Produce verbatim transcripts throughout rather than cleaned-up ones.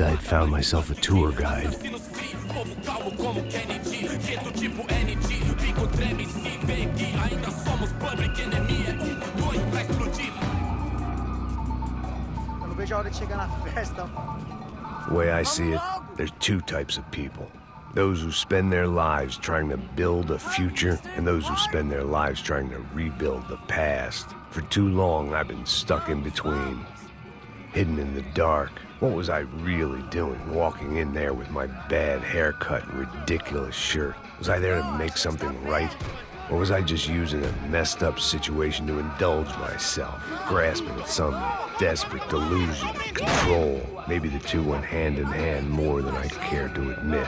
amazed I had found myself a tour guide. The way I see it, there's two types of people. Those who spend their lives trying to build a future, and those who spend their lives trying to rebuild the past. For too long, I've been stuck in between. Hidden in the dark. What was I really doing walking in there with my bad haircut and ridiculous shirt? Was I there to make something right? Or was I just using a messed up situation to indulge myself, grasping at some desperate delusion of control? Maybe the two went hand in hand more than I cared to admit.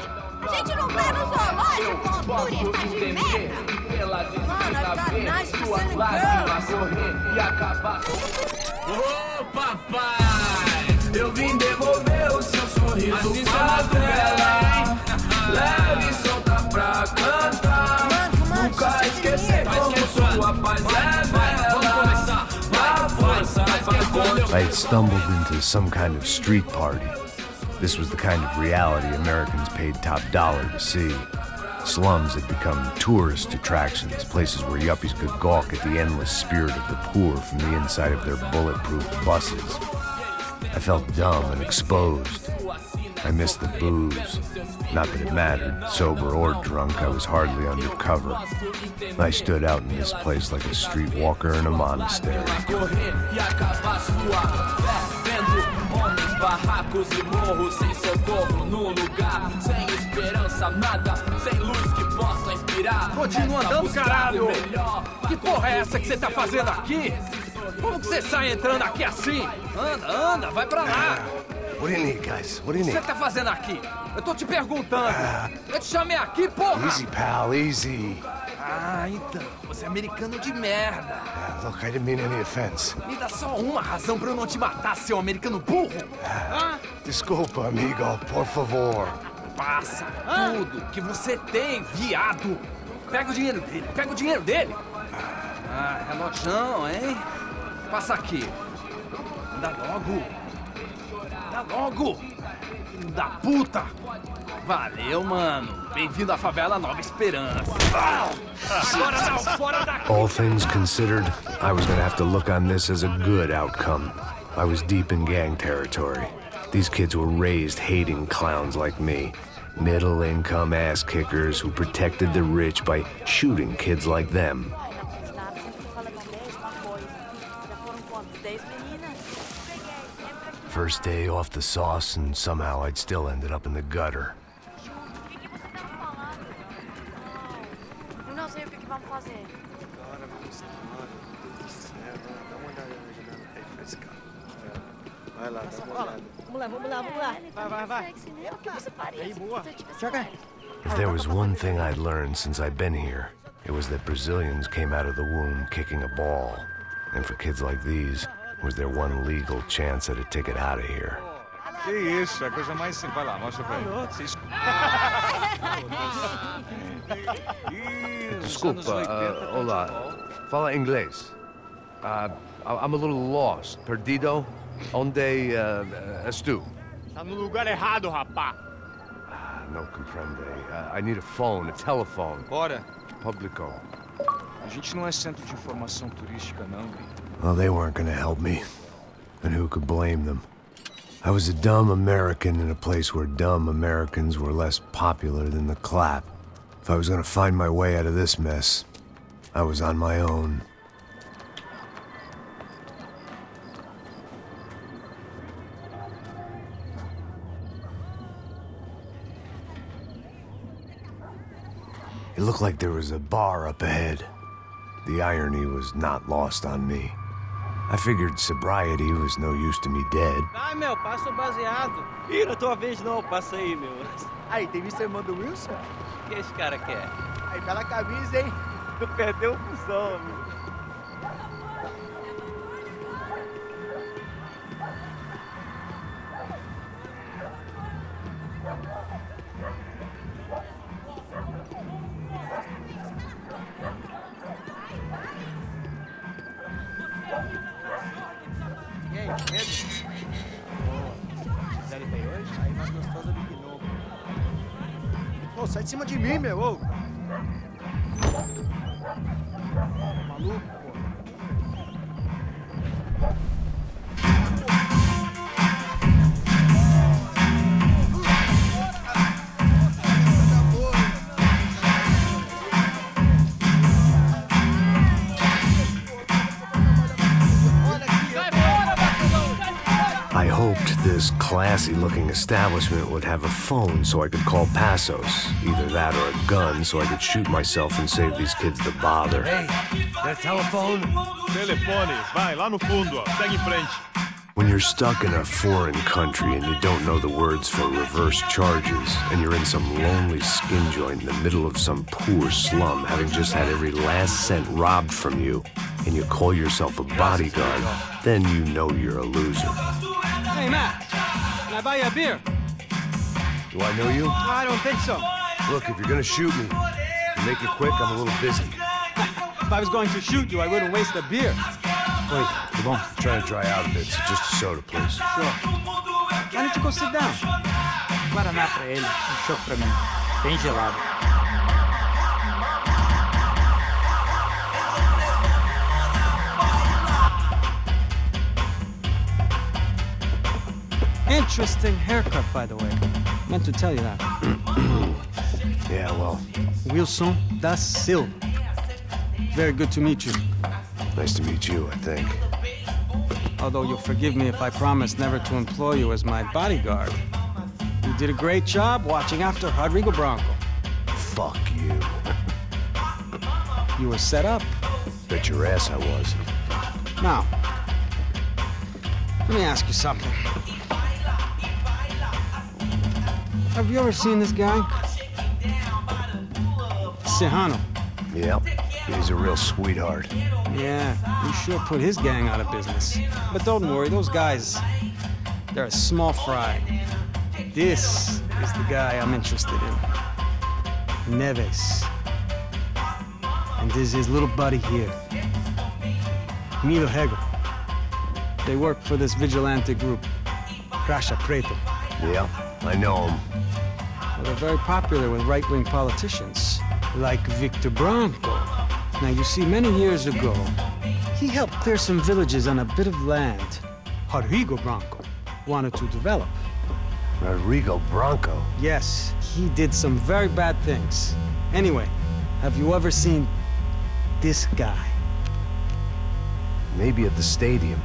Gente, não leva o zoológico, cultura de merda! Mano, I've got nice to girls! Ô papai, eu vim devolver o seu sorriso pra dela. Leve e solta pra cantar. Nunca esquecer como sua paz é bela. Vai força, vai força. I had stumbled into some kind of street party. This was the kind of reality Americans paid top dollar to see. Slums had become tourist attractions, places where yuppies could gawk at the endless spirit of the poor from the inside of their bulletproof buses. I felt dumb and exposed. I missed the booze. Not that it mattered, sober or drunk, I was hardly undercover. I stood out in this place like a streetwalker in a monastery. Barracos e morros sem socorro num lugar, sem esperança, nada, sem luz que possa inspirar. Continua andando, caralho! Que porra é essa que você tá fazendo aqui? Como que você sai entrando aqui assim? Anda, anda, vai pra lá! What do you need, guys? What do you need? O que você tá fazendo aqui? Eu tô te perguntando! Eu te chamei aqui, porra! Easy, pal, easy! Ah, então, você é americano de merda. Uh, look, I didn't mean any offense. Me dá só uma razão pra eu não te matar, seu americano burro. Uh, Desculpa, amigo, por favor. Passa uh. tudo que você tem, viado. Pega o dinheiro dele, pega o dinheiro dele. Ah, relojão, hein? Passa aqui. Dá logo. Dá logo. Da puta. Valeu, mano. Bem-vindo à favela Nova Esperança. All things considered, I was going to have to look on this as a good outcome. I was deep in gang territory. These kids were raised hating clowns like me. Middle-income ass-kickers who protected the rich by shooting kids like them. First day off the sauce, and somehow I'd still ended up in the gutter. If there was one thing I'd learned since I'd been here, it was that Brazilians came out of the womb kicking a ball. And for kids like these, was their one legal chance at a ticket out of here. Que isso, a coisa mais simples. Vai lá, mostra pra ele. Desculpa, uh, olá. Fala inglês. Uh, I'm a little lost. Perdido. Onde uh, estu? Tá no lugar errado, rapá. Ah, não compreende. Uh, I need a phone, a telephone. Bora. Publico. A gente não é centro de informação turística, não. Well, they weren't gonna help me. And who could blame them? I was a dumb American in a place where dumb Americans were less popular than the clap. If I was gonna find my way out of this mess, I was on my own. It looked like there was a bar up ahead. The irony was not lost on me. I figured sobriety was no use to me dead. Ai, meu, passa o baseado. Ih, na tua vez não, passa aí, meu. Aí, tem visto a irmã do Wilson? O que esse cara quer? Aí, bela camisa, hein? Tu perdeu o fusão, meu. Quem? Quem? Você hoje? Ô, sai de cima de mim, meu. Ô. Maluco, pô. This classy-looking establishment would have a phone so I could call passos. Either that or a gun so I could shoot myself and save these kids the bother. Hey, their telephone? Telefone, vai, lá no fundo, ó. Segue em frente. When you're stuck in a foreign country and you don't know the words for reverse charges, and you're in some lonely skin joint in the middle of some poor slum having just had every last cent robbed from you, and you call yourself a bodyguard, then you know you're a loser. Hey, Matt, can I buy you a beer? Do I know you? I don't think so. Look, if you're gonna shoot me, make it quick, I'm a little busy. If I was going to shoot you, I wouldn't waste a beer. Wait, come on. I'm trying to dry out a bit, so just a soda, please. Sure. Why don't you go sit down? Guaraná pra ele, um choque pra mim. Bem gelado. Interesting haircut, by the way. Meant to tell you that. Yeah, well. Wilson Das Sil. Very good to meet you. Nice to meet you, I think. Although you'll forgive me if I promise never to employ you as my bodyguard. You did a great job watching after Rodrigo Branco. Fuck you. You were set up. Bet your ass I was. Now, let me ask you something. Have you ever seen this guy? Serrano. Yep. He's a real sweetheart. Yeah, you sure put his gang out of business. But don't worry, those guys, they're a small fry. This is the guy I'm interested in. Neves. And this is his little buddy here. Milo Hegel. They work for this vigilante group, Crasha Preto. Yeah, I know him. Well, they're very popular with right-wing politicians, like Victor Branco. Now, you see, many years ago, he helped clear some villages on a bit of land Rodrigo Branco wanted to develop. Rodrigo Branco? Yes, he did some very bad things. Anyway, have you ever seen this guy? Maybe at the stadium.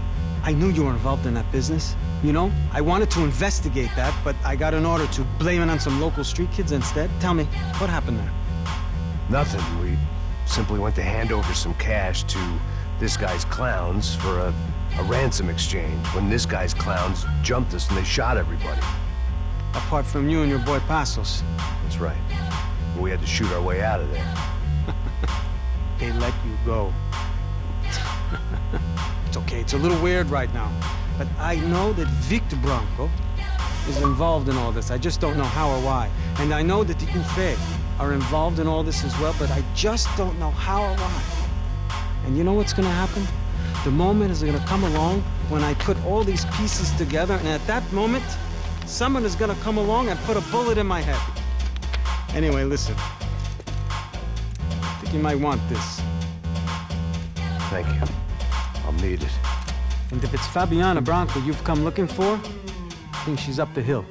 I knew you were involved in that business. You know, I wanted to investigate that, but I got an order to blame it on some local street kids instead. Tell me, what happened there? Nothing. We simply went to hand over some cash to this guy's clowns for a, a ransom exchange when this guy's clowns jumped us and they shot everybody. Apart from you and your boy Passos. That's right. But we had to shoot our way out of there. They let you go. It's okay, it's a little weird right now. But I know that Victor Branco is involved in all this. I just don't know how or why. And I know that the Infex are involved in all this as well, but I just don't know how or why. And you know what's gonna happen? The moment is gonna come along when I put all these pieces together, and at that moment, someone is gonna come along and put a bullet in my head. Anyway, listen. I think you might want this. Thank you. I'll need it. And if it's Fabiana Bronco you've come looking for, I think she's up the hill.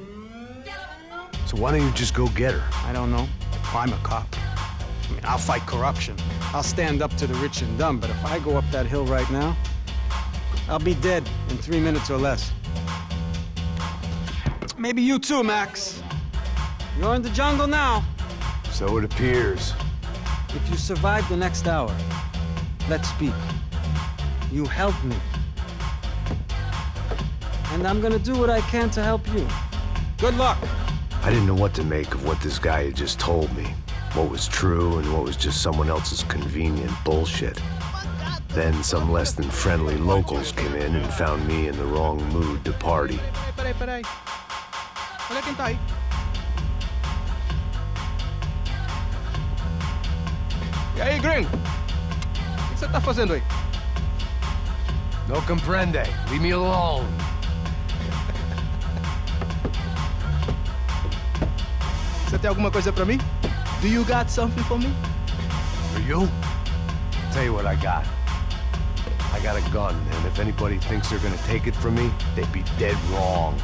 So why don't you just go get her? I don't know. I'm a cop. I mean, I'll fight corruption. I'll stand up to the rich and dumb, but if I go up that hill right now, I'll be dead in three minutes or less. Maybe you too, Max. You're in the jungle now. So it appears. If you survive the next hour, let's speak. You helped me. And I'm gonna do what I can to help you. Good luck. I didn't know what to make of what this guy had just told me, what was true and what was just someone else's convenient bullshit. Then some less than friendly locals came in and found me in the wrong mood to party. E aí, gringo? O que você tá fazendo aí? Não compreende. Leave me alone. Você tem alguma coisa pra mim? Do you got something for me? For you? I'll tell you what I got. I got a gun, and if anybody thinks they're gonna take it from me, they'd be dead wrong.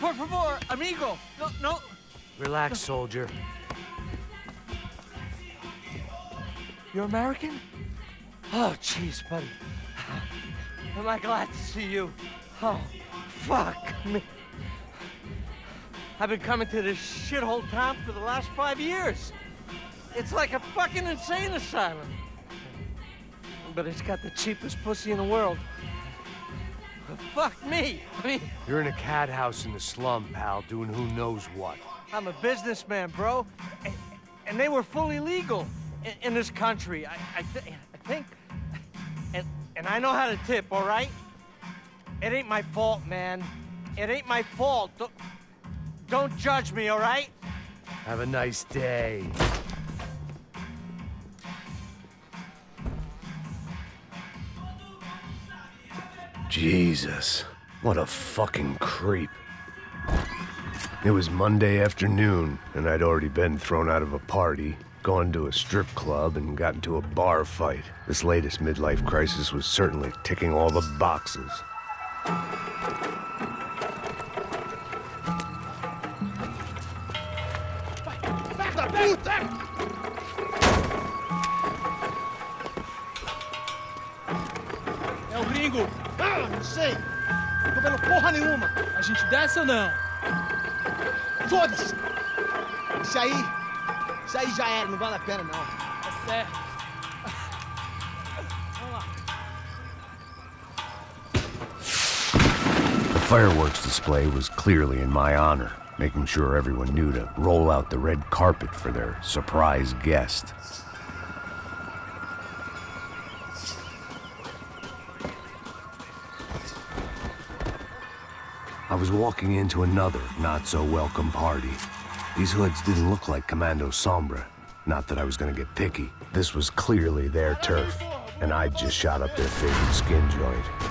Por favor, amigo. No, no. Relax, soldier. You're American? Oh, jeez, buddy. Am I glad to see you? Oh, fuck me. I've been coming to this shithole town for the last five years. It's like a fucking insane asylum. But it's got the cheapest pussy in the world. Fuck me! I mean... You're in a cat house in the slum, pal, doing who knows what. I'm a businessman, bro. And, and they were fully legal in, in this country. I, I, th I think... And, and I know how to tip, all right? It ain't my fault, man. It ain't my fault. Don't, don't judge me, all right? Have a nice day. Jesus, what a fucking creep. It was Monday afternoon, and I'd already been thrown out of a party, gone to a strip club, and got into a bar fight. This latest midlife crisis was certainly ticking all the boxes. É o gringo! Ah, não sei. Não tô vendo porra nenhuma. A gente desce ou não? Foda-se. Isso aí... Isso aí já era. Não vale a pena, não. É certo. Vamos lá. The fireworks display was clearly in my honor, making sure everyone knew to roll out the red carpet for their surprise guest. I was walking into another not-so-welcome party. These hoods didn't look like Commando Sombra. Not that I was gonna get picky. This was clearly their turf, and I'd just shot up their favorite skin joint.